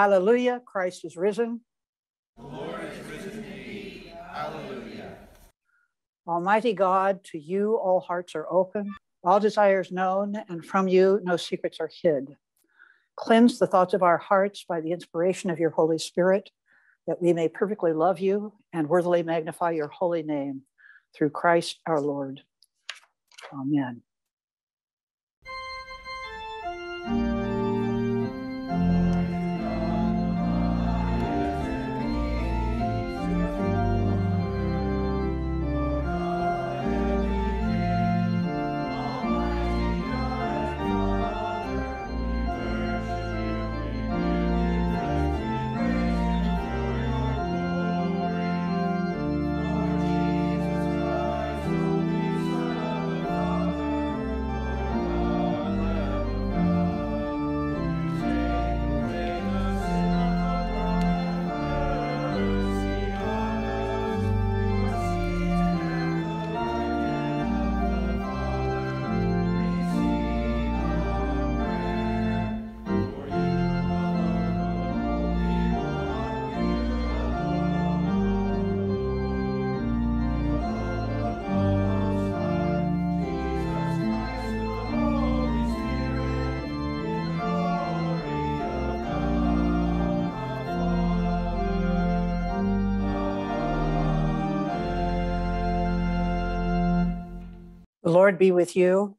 Hallelujah, Christ is risen. The Lord is risen indeed. Hallelujah. Almighty God, to you all hearts are open, all desires known, and from you no secrets are hid. Cleanse the thoughts of our hearts by the inspiration of your Holy Spirit, that we may perfectly love you and worthily magnify your holy name. Through Christ our Lord. Amen. The Lord be with you.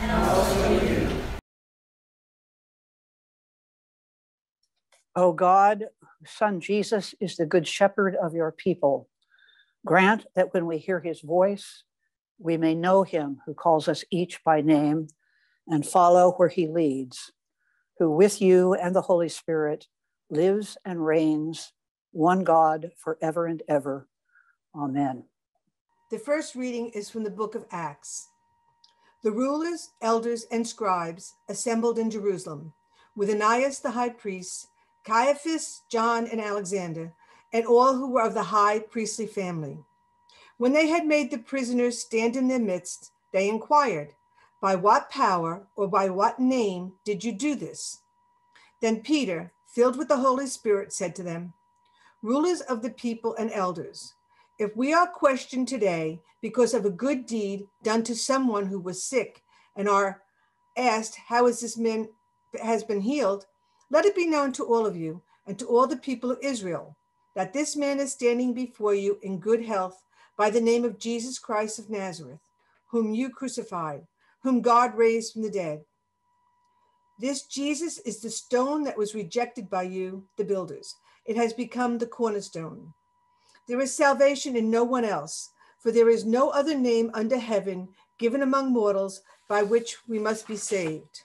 And also with you. O God, whose Son Jesus is the good shepherd of your people, grant that when we hear his voice, we may know him who calls us each by name and follow where he leads, who with you and the Holy Spirit lives and reigns, one God forever and ever. Amen. The first reading is from the book of Acts. The rulers, elders, and scribes assembled in Jerusalem with Ananias the high priest, Caiaphas, John, and Alexander, and all who were of the high priestly family. When they had made the prisoners stand in their midst, they inquired, "By what power or by what name did you do this?" Then Peter, filled with the Holy Spirit, said to them, "Rulers of the people and elders, if we are questioned today because of a good deed done to someone who was sick and are asked, 'How is this man has been healed?' let it be known to all of you and to all the people of Israel that this man is standing before you in good health by the name of Jesus Christ of Nazareth, whom you crucified, whom God raised from the dead. This Jesus is the stone that was rejected by you, the builders. It has become the cornerstone. There is salvation in no one else, for there is no other name under heaven given among mortals by which we must be saved."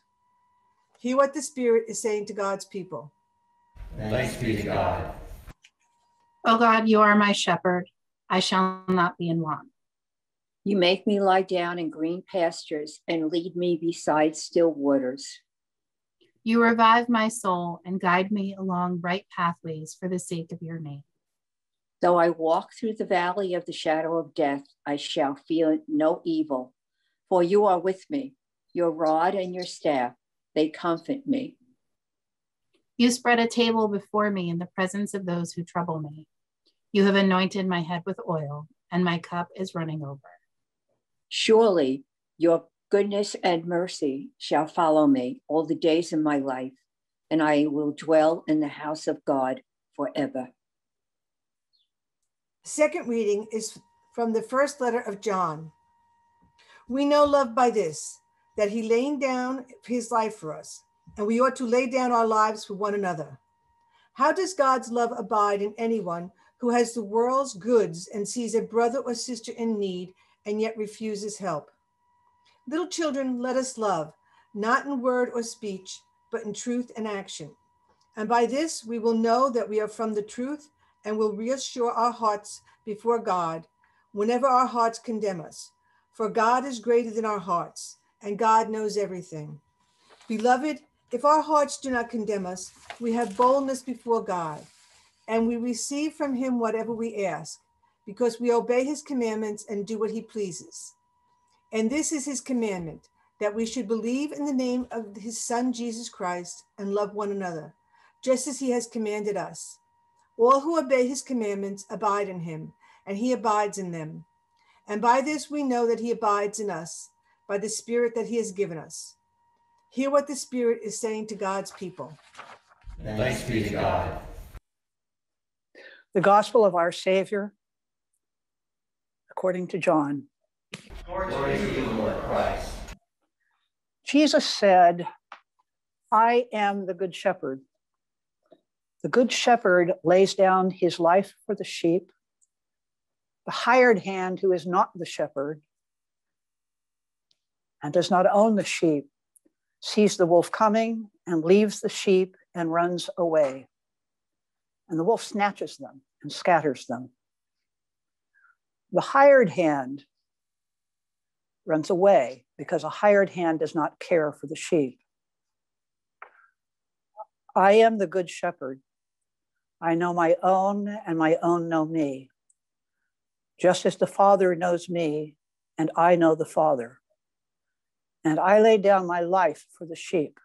Hear what the Spirit is saying to God's people. Thanks be to God. O God, you are my shepherd. I shall not be in want. You make me lie down in green pastures and lead me beside still waters. You revive my soul and guide me along right pathways for the sake of your name. Though I walk through the valley of the shadow of death, I shall fear no evil, for you are with me. Your rod and your staff, they comfort me. You spread a table before me in the presence of those who trouble me. You have anointed my head with oil, and my cup is running over. Surely your goodness and mercy shall follow me all the days of my life, and I will dwell in the house of God forever. Second reading is from the first letter of John. We know love by this, that he laid down his life for us, and we ought to lay down our lives for one another. How does God's love abide in anyone who has the world's goods and sees a brother or sister in need and yet refuses help? Little children, let us love, not in word or speech, but in truth and action. And by this, we will know that we are from the truth and will reassure our hearts before God whenever our hearts condemn us. For God is greater than our hearts, and God knows everything. Beloved, if our hearts do not condemn us, we have boldness before God, and we receive from him whatever we ask, because we obey his commandments and do what he pleases. And this is his commandment, that we should believe in the name of his Son, Jesus Christ, and love one another, just as he has commanded us. All who obey his commandments abide in him, and he abides in them. And by this we know that he abides in us, by the Spirit that he has given us. Hear what the Spirit is saying to God's people. Thanks be to God. The Gospel of our Savior, according to John. Glory to you, Lord Christ. Jesus said, I am the good shepherd. The good shepherd lays down his life for the sheep. The hired hand who is not the shepherd and does not own the sheep sees the wolf coming and leaves the sheep and runs away. And the wolf snatches them and scatters them. The hired hand runs away because a hired hand does not care for the sheep. I am the good shepherd. I know my own, and my own know me. Just as the Father knows me, and I know the Father. And I lay down my life for the sheep.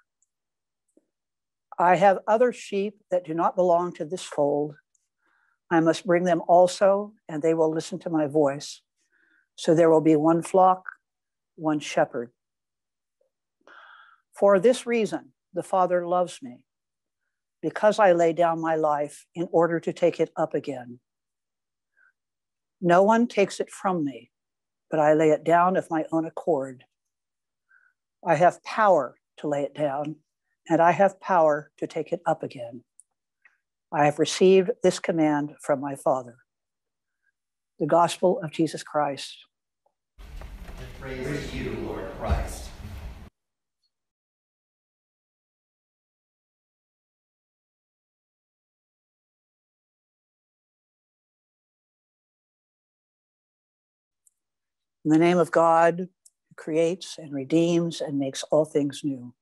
I have other sheep that do not belong to this fold. I must bring them also, and they will listen to my voice. So there will be one flock, one shepherd. For this reason, the Father loves me, because I lay down my life in order to take it up again. No one takes it from me, but I lay it down of my own accord. I have power to lay it down, and I have power to take it up again. I have received this command from my Father. The Gospel of Jesus Christ. Praise you, Lord Christ. In the name of God, who creates and redeems and makes all things new.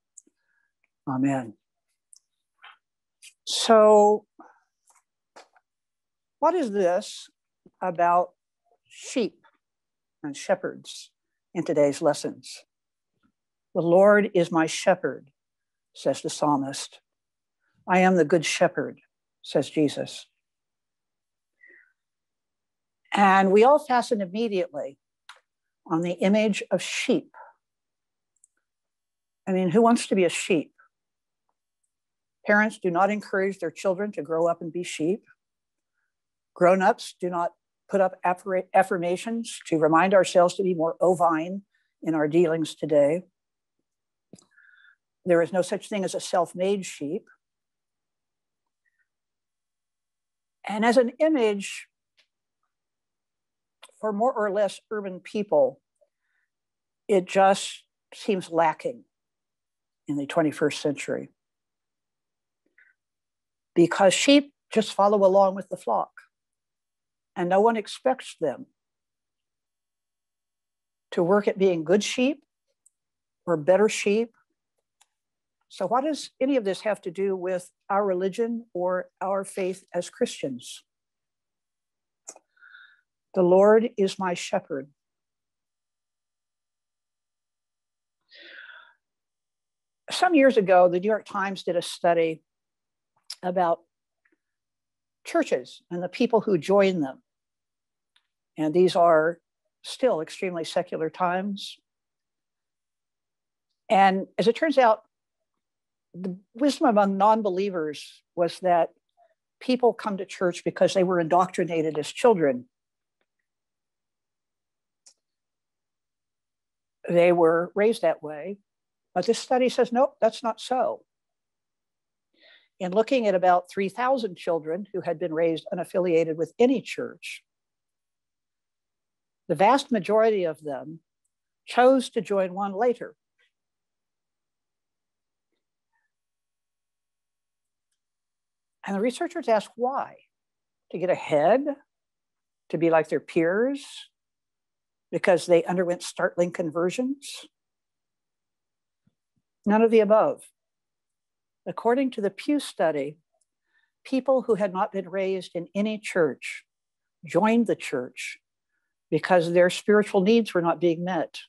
Amen. So, what is this about sheep and shepherds in today's lessons? The Lord is my shepherd, says the psalmist. I am the good shepherd, says Jesus. And we all fasten immediately on the image of sheep. I mean, who wants to be a sheep? Parents do not encourage their children to grow up and be sheep. Grown-ups do not put up affirmations to remind ourselves to be more ovine in our dealings today. There is no such thing as a self-made sheep. And as an image, for more or less urban people, it just seems lacking in the 21st century, because sheep just follow along with the flock and no one expects them to work at being good sheep or better sheep. So what does any of this have to do with our religion or our faith as Christians? The Lord is my shepherd. Some years ago, the New York Times did a study about churches and the people who join them. And these are still extremely secular times. And as it turns out, the wisdom among non-believers was that people come to church because they were indoctrinated as children. They were raised that way, but this study says, nope, that's not so. In looking at about 3,000 children who had been raised unaffiliated with any church, the vast majority of them chose to join one later. And the researchers asked why? To get ahead, to be like their peers, because they underwent startling conversions? None of the above. According to the Pew study, people who had not been raised in any church joined the church because their spiritual needs were not being met,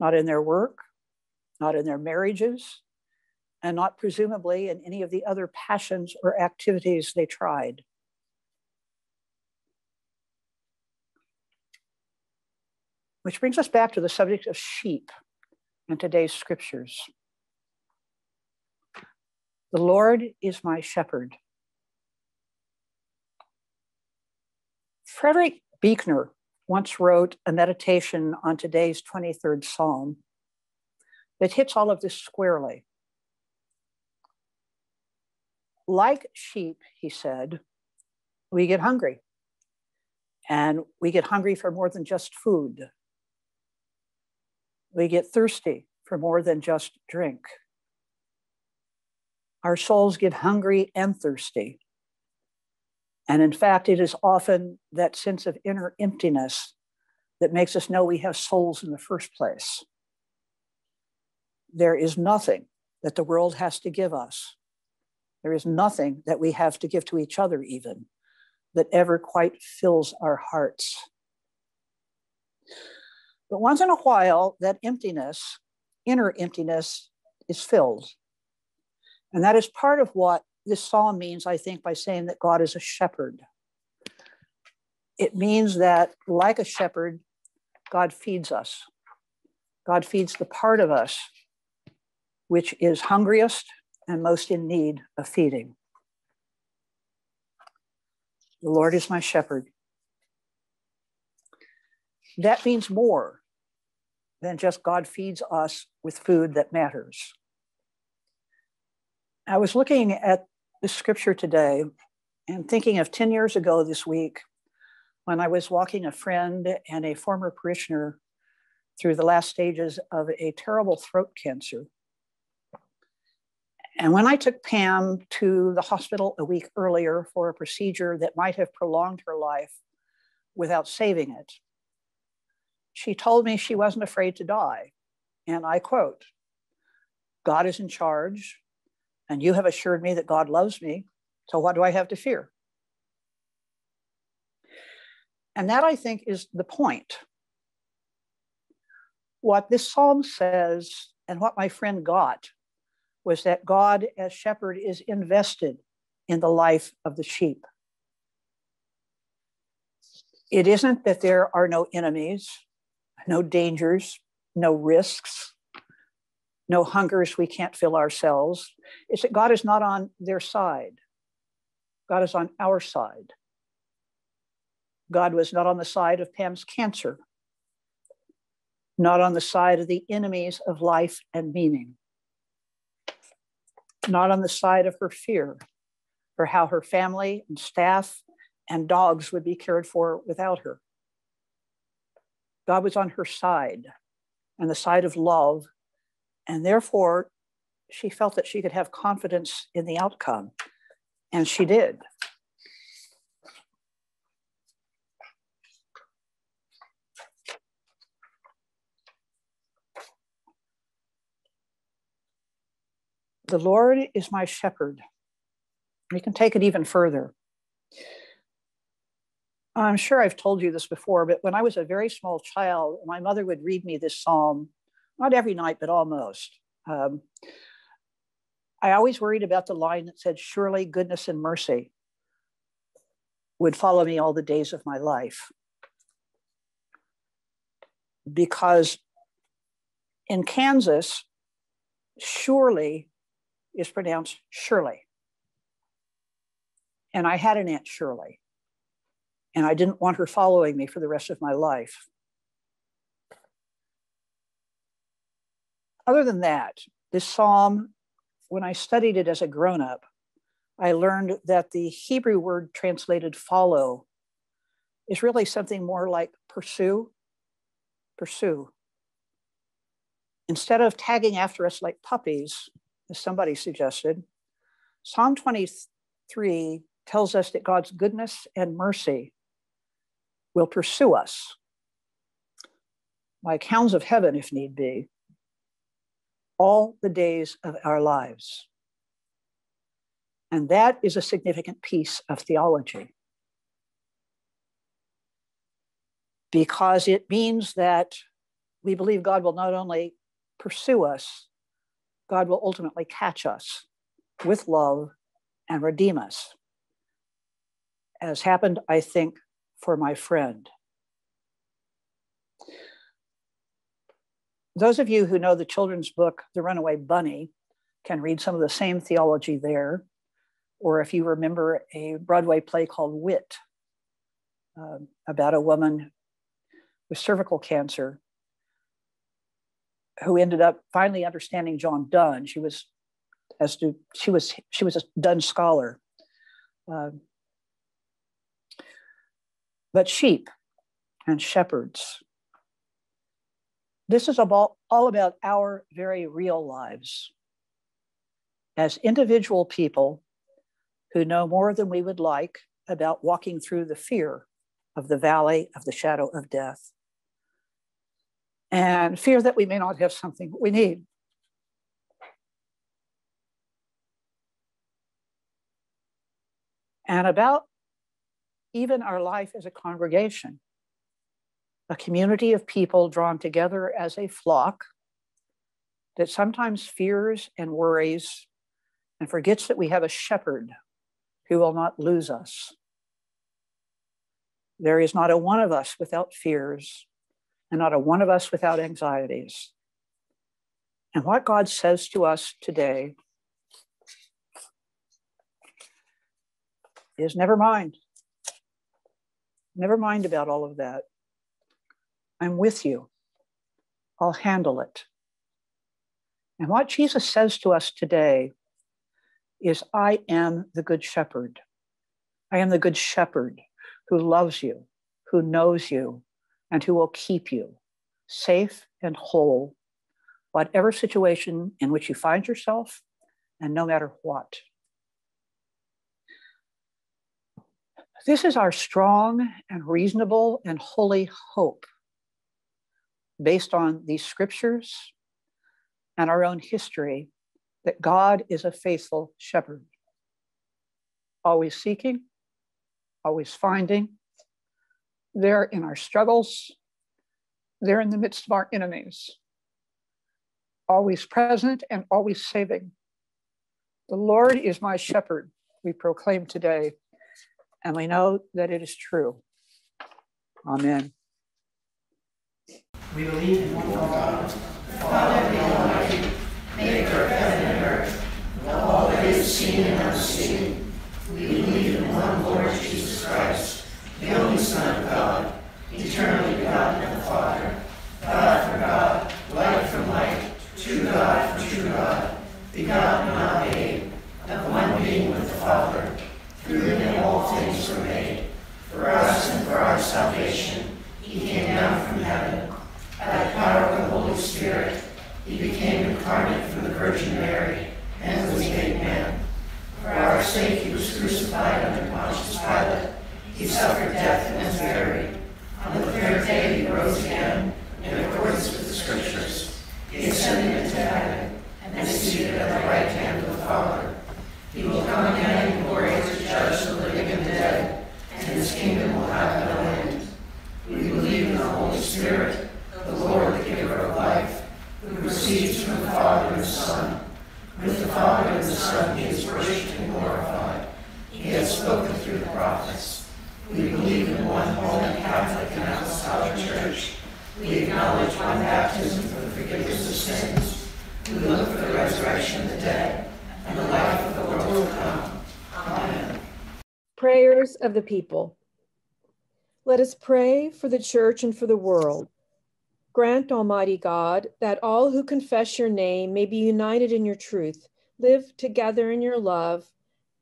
not in their work, not in their marriages, and not presumably in any of the other passions or activities they tried. Which brings us back to the subject of sheep in today's scriptures. The Lord is my shepherd. Frederick Buechner once wrote a meditation on today's 23rd Psalm that hits all of this squarely. Like sheep, he said, we get hungry. And we get hungry for more than just food. We get thirsty for more than just drink. Our souls get hungry and thirsty. And in fact, it is often that sense of inner emptiness that makes us know we have souls in the first place. There is nothing that the world has to give us. There is nothing that we have to give to each other even that ever quite fills our hearts. But once in a while, that emptiness, inner emptiness, is filled. And that is part of what this psalm means, I think, by saying that God is a shepherd. It means that, like a shepherd, God feeds us. God feeds the part of us which is hungriest and most in need of feeding. The Lord is my shepherd. That means more than just God feeds us with food that matters. I was looking at the scripture today and thinking of 10 years ago this week when I was walking a friend and a former parishioner through the last stages of a terrible throat cancer. And when I took Pam to the hospital a week earlier for a procedure that might have prolonged her life without saving it, she told me she wasn't afraid to die. And I quote, "God is in charge, and you have assured me that God loves me, so what do I have to fear?" And that, I think, is the point. What this psalm says and what my friend got was that God as shepherd is invested in the life of the sheep. It isn't that there are no enemies, no dangers, no risks, no hungers we can't fill ourselves. It's that God is not on their side. God is on our side. God was not on the side of Pam's cancer, not on the side of the enemies of life and meaning, not on the side of her fear for how her family and staff and dogs would be cared for without her. God was on her side and the side of love, and therefore she felt that she could have confidence in the outcome, and she did. The Lord is my shepherd. We can take it even further. I'm sure I've told you this before, but when I was a very small child, my mother would read me this psalm, not every night, but almost. I always worried about the line that said, "Surely goodness and mercy would follow me all the days of my life." Because in Kansas, surely is pronounced Shirley. And I had an Aunt Shirley, and I didn't want her following me for the rest of my life. Other than that, this psalm, when I studied it as a grown-up, I learned that the Hebrew word translated follow is really something more like pursue, pursue. Instead of tagging after us like puppies, as somebody suggested, Psalm 23 tells us that God's goodness and mercy will pursue us, like hounds of heaven, if need be, all the days of our lives. And that is a significant piece of theology, because it means that we believe God will not only pursue us, God will ultimately catch us with love and redeem us, as happened, I think, for my friend. Those of you who know the children's book, The Runaway Bunny, can read some of the same theology there, or if you remember a Broadway play called Wit, about a woman with cervical cancer who ended up finally understanding John Donne. She was a Donne scholar. But sheep and shepherds. This is all about our very real lives as individual people who know more than we would like about walking through the fear of the valley of the shadow of death, and fear that we may not have something we need. And about even our life as a congregation, a community of people drawn together as a flock that sometimes fears and worries and forgets that we have a shepherd who will not lose us. There is not a one of us without fears and not a one of us without anxieties. And what God says to us today is never mind. Never mind about all of that. I'm with you. I'll handle it. And what Jesus says to us today is, I am the good shepherd. I am the good shepherd who loves you, who knows you, and who will keep you safe and whole, whatever situation in which you find yourself, and no matter what. This is our strong and reasonable and holy hope based on these scriptures and our own history, that God is a faithful shepherd, always seeking, always finding, there in our struggles, there in the midst of our enemies, always present and always saving. The Lord is my shepherd, we proclaim today, and we know that it is true. Amen. We believe in one God, the Father, the Almighty, maker of heaven and earth, of all that is seen and unseen. We believe in one Lord Jesus Christ, the only Son of God, eternally begotten of the Father, God from God, light from light, true God from true God, begotten and not made, of one being with the Father. Through him all things were made. For us and for our salvation, he came down from heaven. By the power of the Holy Spirit, he became incarnate from the Virgin Mary and was made man. For our sake he was crucified under Pontius Pilate. He suffered death and was buried. On the third day he rose again in accordance with the Scriptures. He ascended into heaven and is seated at the right hand of the Father. He will come again in glory to judge the living and the dead, and his kingdom will have no end. We believe in the Holy Spirit, the Lord, the giver of life, who proceeds from the Father and the Son. With the Father and the Son he is worshipped and glorified. He has spoken through the prophets. We believe in one holy Catholic and apostolic Church. We acknowledge one baptism for the forgiveness of sins. We look for the resurrection of the dead and the life of the world to come. Amen. Prayers of the people. Let us pray for the Church and for the world. Grant, Almighty God, that all who confess your name may be united in your truth, live together in your love,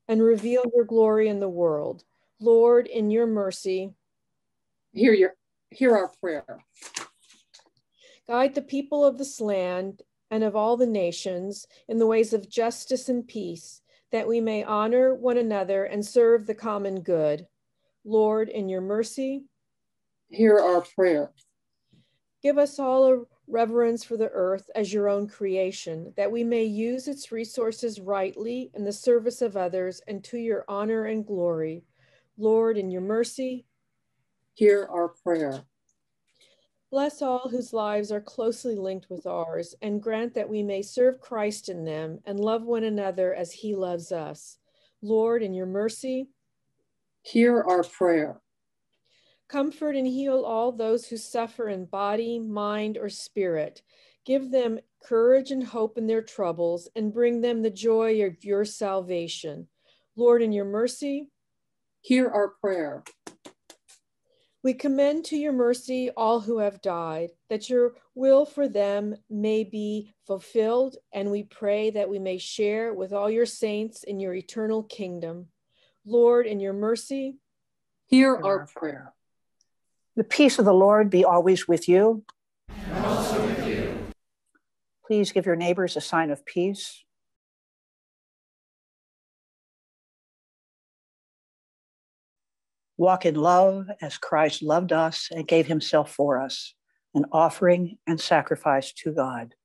and reveal your glory in the world. Lord, in your mercy, hear our prayer. Guide the people of this land and of all the nations in the ways of justice and peace, that we may honor one another and serve the common good. Lord, in your mercy, hear our prayer. Give us all a reverence for the earth as your own creation, that we may use its resources rightly in the service of others and to your honor and glory. Lord, in your mercy, hear our prayer. Bless all whose lives are closely linked with ours, and grant that we may serve Christ in them and love one another as he loves us. Lord, in your mercy, hear our prayer. Comfort and heal all those who suffer in body, mind, or spirit. Give them courage and hope in their troubles, and bring them the joy of your salvation. Lord, in your mercy, hear our prayer. We commend to your mercy all who have died, that your will for them may be fulfilled, and we pray that we may share with all your saints in your eternal kingdom. Lord, in your mercy, hear our prayer. The peace of the Lord be always with you. And also with you. Please give your neighbors a sign of peace. Walk in love as Christ loved us and gave himself for us, an offering and sacrifice to God.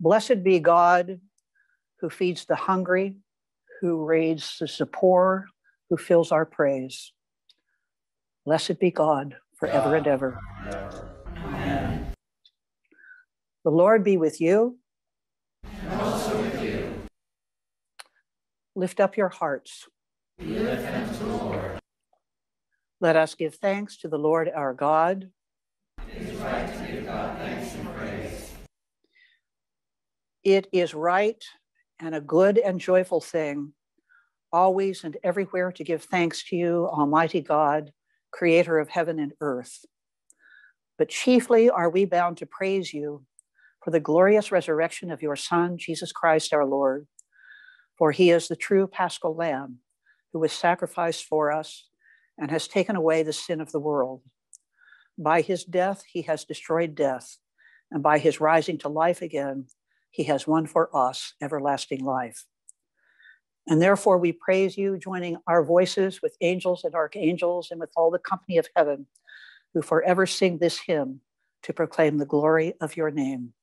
Blessed be God, who feeds the hungry, who raises the poor, who fills our praise. Blessed be God forever and ever. Amen. The Lord be with you. And also with you. Lift up your hearts. We lift them to the Lord. Let us give thanks to the Lord our God. It is right to give God thanks and praise. It is right and a good and joyful thing, always and everywhere to give thanks to you, Almighty God, creator of heaven and earth. But chiefly are we bound to praise you for the glorious resurrection of your Son, Jesus Christ, our Lord. For he is the true Paschal Lamb who was sacrificed for us and has taken away the sin of the world. By his death, he has destroyed death, and by his rising to life again, he has won for us everlasting life. And therefore we praise you, joining our voices with angels and archangels and with all the company of heaven, who forever sing this hymn to proclaim the glory of your name.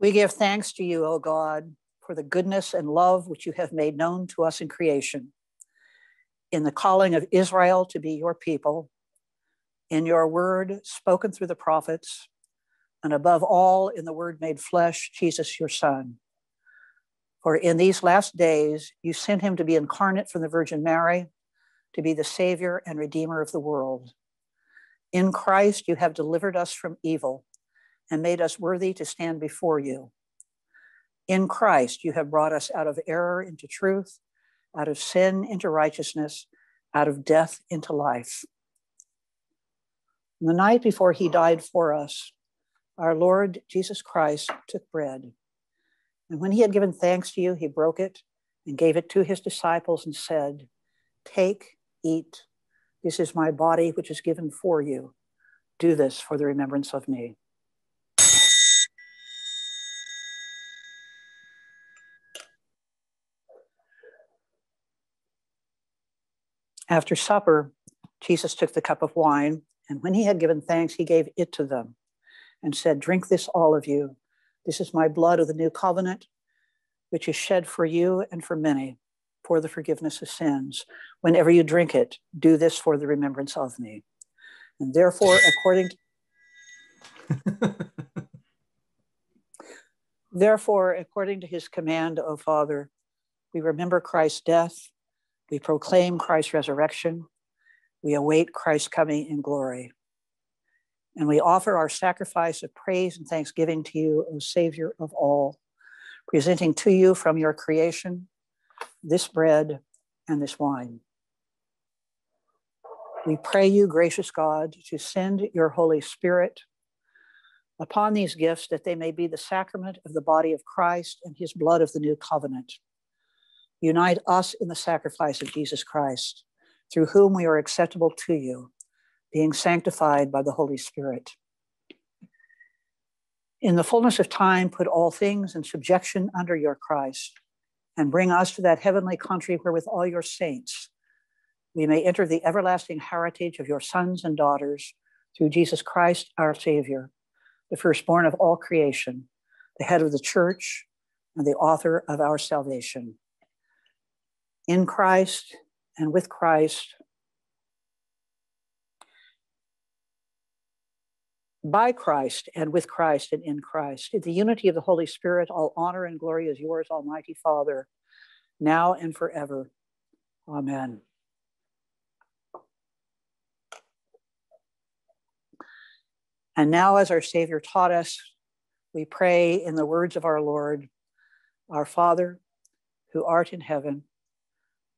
We give thanks to you, O God, for the goodness and love which you have made known to us in creation, in the calling of Israel to be your people, in your word spoken through the prophets, and above all in the word made flesh, Jesus, your Son. For in these last days, you sent him to be incarnate from the Virgin Mary, to be the Savior and Redeemer of the world. In Christ, you have delivered us from evil and made us worthy to stand before you. In Christ, you have brought us out of error into truth, out of sin into righteousness, out of death into life. The night before he died for us, our Lord Jesus Christ took bread. And when he had given thanks to you, he broke it and gave it to his disciples and said, "Take, eat. This is my body, which is given for you. Do this for the remembrance of me." After supper, Jesus took the cup of wine, and when he had given thanks, he gave it to them and said, drink this, all of you. This is my blood of the new covenant, which is shed for you and for many for the forgiveness of sins. Whenever you drink it, do this for the remembrance of me. And therefore, according to, his command, O Father, we remember Christ's death. We proclaim Christ's resurrection. We await Christ's coming in glory. And we offer our sacrifice of praise and thanksgiving to you, O Savior of all, presenting to you from your creation this bread and this wine. We pray you, gracious God, to send your Holy Spirit upon these gifts that they may be the sacrament of the body of Christ and his blood of the new covenant. Unite us in the sacrifice of Jesus Christ, through whom we are acceptable to you, being sanctified by the Holy Spirit. In the fullness of time, put all things in subjection under your Christ, and bring us to that heavenly country where with all your saints, we may enter the everlasting heritage of your sons and daughters through Jesus Christ, our Savior, the firstborn of all creation, the head of the church, and the author of our salvation. In Christ and with Christ, by Christ and with Christ and in Christ, in the unity of the Holy Spirit, all honor and glory is yours, Almighty Father, now and forever. Amen. And now, as our Savior taught us, we pray in the words of our Lord, our Father, who art in heaven,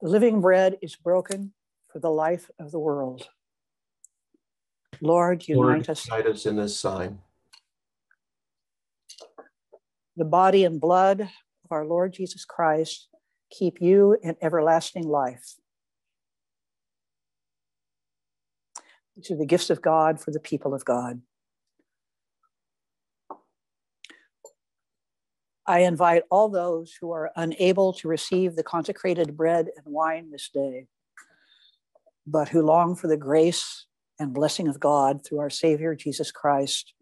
The living bread is broken for the life of the world. Lord, unite us in this sign. The body and blood of our Lord Jesus Christ keep you in everlasting life. These are the gifts of God for the people of God. I invite all those who are unable to receive the consecrated bread and wine this day, but who long for the grace and blessing of God through our Savior, Jesus Christ,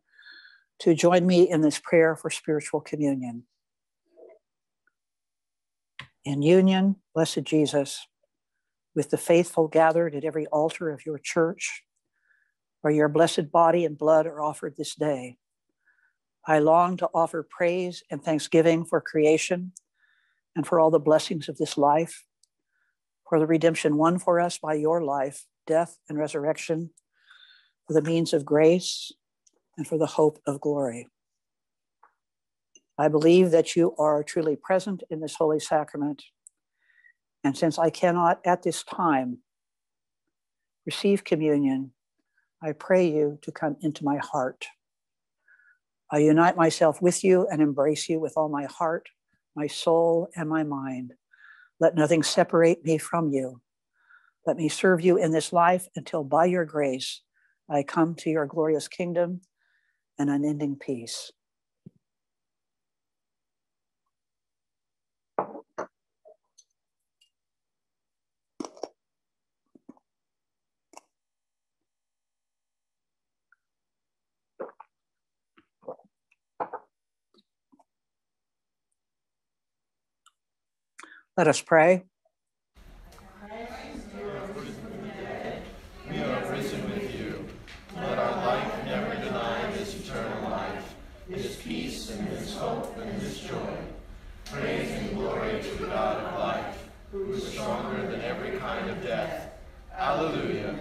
to join me in this prayer for spiritual communion. In union, blessed Jesus, with the faithful gathered at every altar of your church, where your blessed body and blood are offered this day, I long to offer praise and thanksgiving for creation and for all the blessings of this life, for the redemption won for us by your life, death, and resurrection, for the means of grace, and for the hope of glory. I believe that you are truly present in this holy sacrament, and since I cannot at this time receive communion, I pray you to come into my heart. I unite myself with you and embrace you with all my heart, my soul, and my mind. Let nothing separate me from you. Let me serve you in this life until by your grace, I come to your glorious kingdom and unending peace. Let us pray. Christ, you are risen from the dead. We are risen with you. Let our life never deny this eternal life, this peace and this hope and this joy. Praise and glory to the God of life, who is stronger than every kind of death. Alleluia.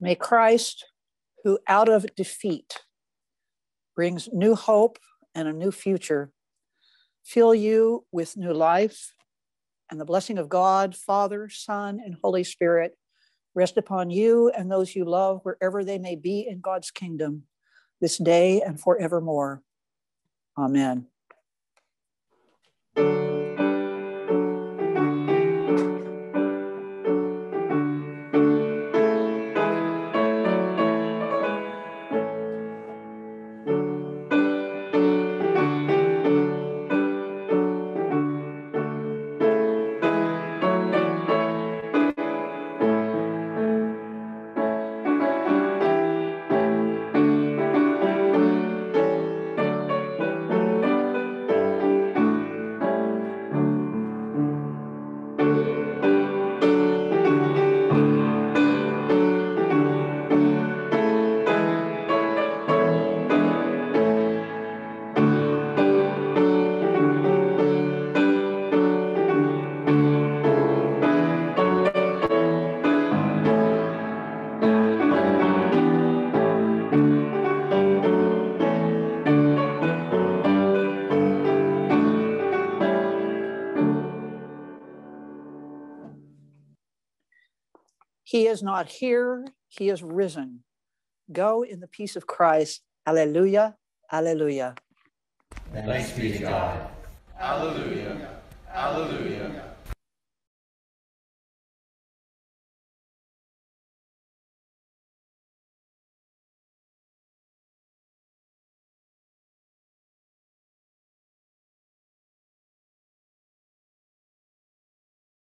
May Christ, who out of defeat brings new hope and a new future, fill you with new life, and the blessing of God, Father, Son, and Holy Spirit rest upon you and those you love wherever they may be in God's kingdom this day and forevermore. Amen. He is not here, he is risen. Go in the peace of Christ. Alleluia, alleluia. Thanks be to God. Alleluia, alleluia.